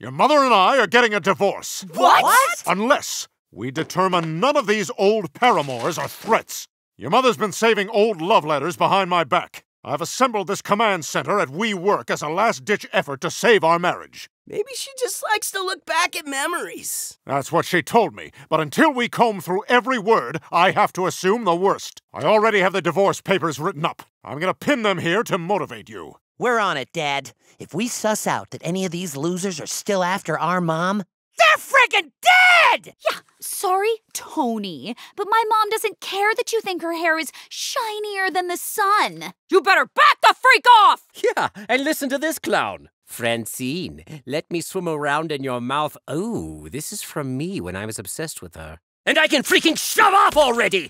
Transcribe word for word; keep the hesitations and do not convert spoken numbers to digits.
Your mother and I are getting a divorce. What? What? Unless we determine none of these old paramours are threats. Your mother's been saving old love letters behind my back. I've assembled this command center at WeWork as a last-ditch effort to save our marriage. Maybe she just likes to look back at memories. That's what she told me, but until we comb through every word, I have to assume the worst. I already have the divorce papers written up. I'm gonna pin them here to motivate you. We're on it, Dad. If we suss out that any of these losers are still after our mom, they're freaking dead! Yeah, sorry, Tony, but my mom doesn't care that you think her hair is shinier than the sun. You better back the freak off! Yeah, and listen to this clown. Francine, let me swim around in your mouth. Oh, this is from me when I was obsessed with her. And I can freaking shove off already!